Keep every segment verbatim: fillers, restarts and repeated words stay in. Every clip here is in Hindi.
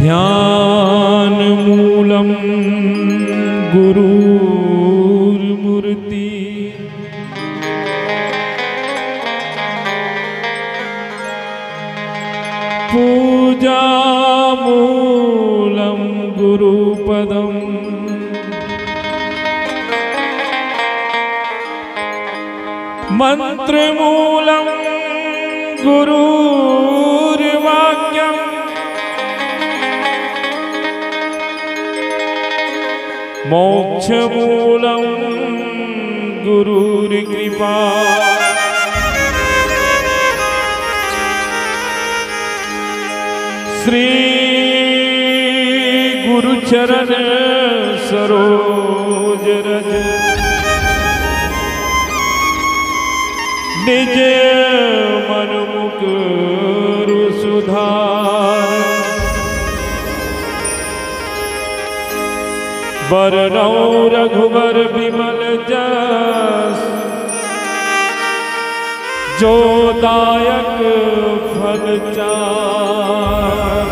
ध्यान मूलम गुरुर्मूर्ति पूजा मूलम गुरुपदम मंत्रमूलम गुरुर्वाक्यम मोक्षमूलम गुरुर्कृपा श्री गुरुचरण सरोज रज निज मन मुकुर सुधार बरनौ रघुबर बिमल जस जो दायक फल चार।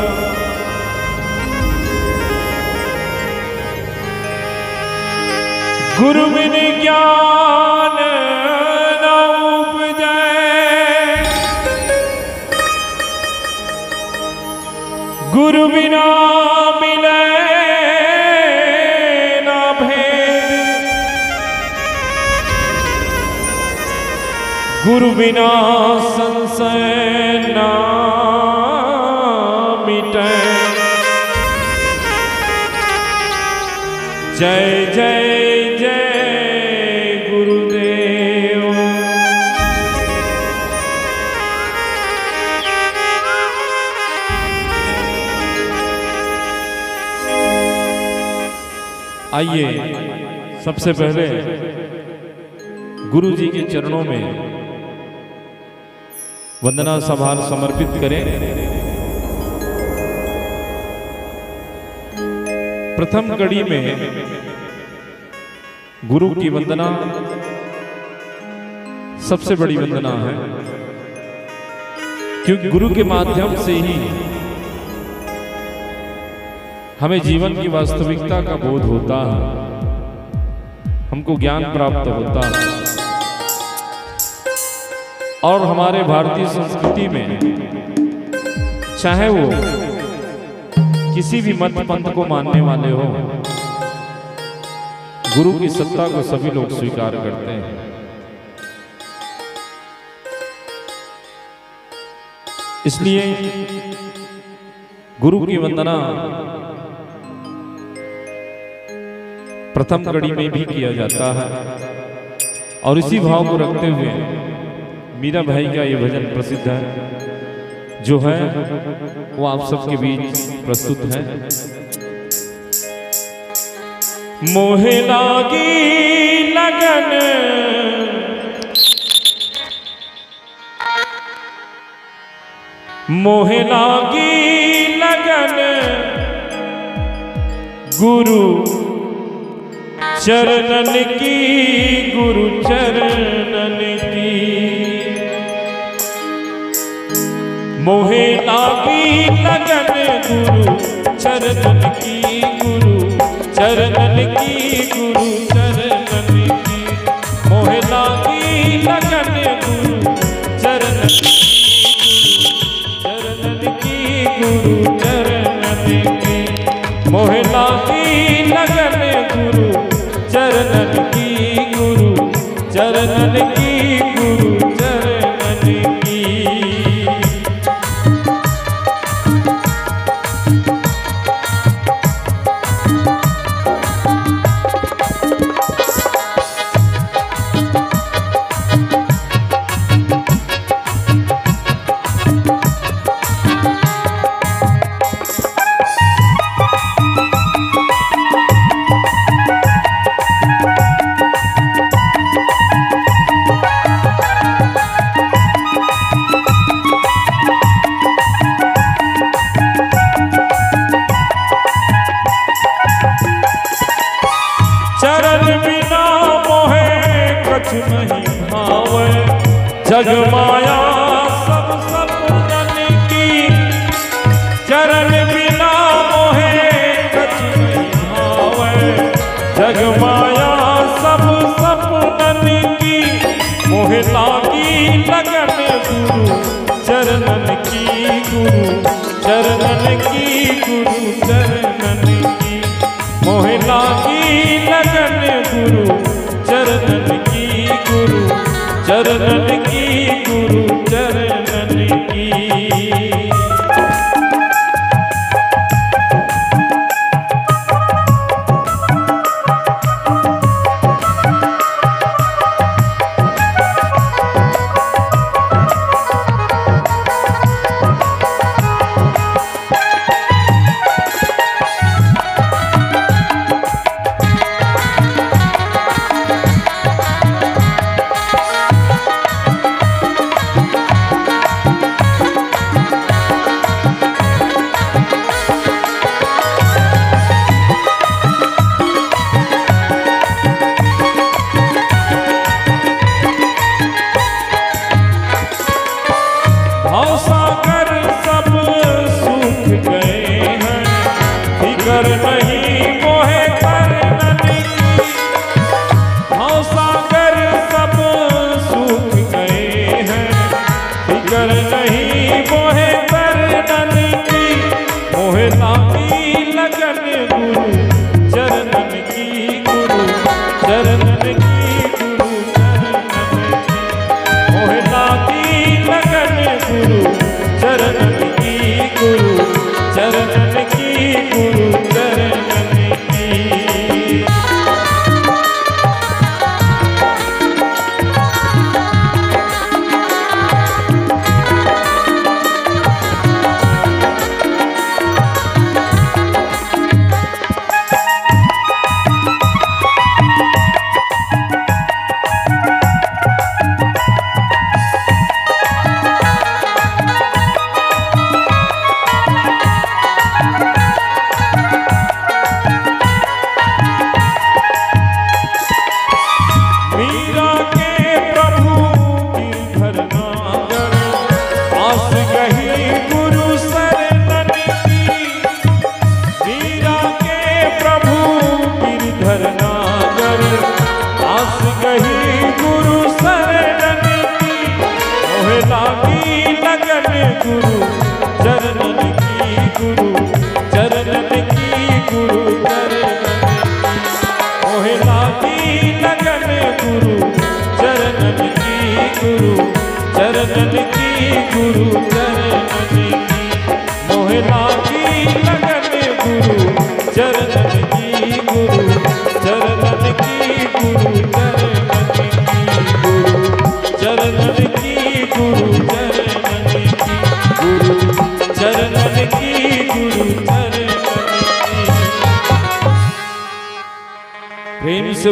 गुरु बिन ज्ञान न उपजै गुरु बिना गुरु बिना संशय ना मिटे। जय जय जय गुरुदेव। आइए सबसे पहले गुरु जी के चरणों में वंदना सभार समर्पित करें। प्रथम कड़ी में गुरु की वंदना सबसे बड़ी वंदना है, क्योंकि गुरु के माध्यम से ही हमें जीवन की वास्तविकता का बोध होता है, हमको ज्ञान प्राप्त होता है। और हमारे भारतीय संस्कृति में चाहे वो किसी भी मत पंथ को मानने वाले हो, गुरु की सत्ता को सभी लोग स्वीकार करते हैं। इसलिए गुरु की वंदना प्रथम कड़ी में भी किया जाता है और इसी भाव को रखते हुए मीरा भाई का ये भजन प्रसिद्ध है, जो है वो आप सबके बीच प्रस्तुत है। मोहे लागी लगन मोहे लागी लगन गुरु चरणन की गुरु चरणन की मोहे लागी लगन गुरु चरणन की गुरु चरणन की गुरु चरणन की मोहे लागी लगन गुरु चरणन चरणन की गुरु चरणन की मोहे लागी लगन गुरु चरणन की गुरु चरणन की गुरु चरणन की जगमाया सब सपूतन की चरण बिना मोहे कछ नहीं भावै। जगमाया सब सपूतन की मोह लागी लगन गुरु चरणन की गुरु चरणन की गुरु चरणन की मोह लागी लगन गुरु चरणन की गुरु चरणन की गुरु चरणन की।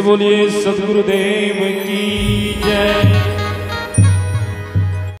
बोलिए सद्गुरुदेव की जय।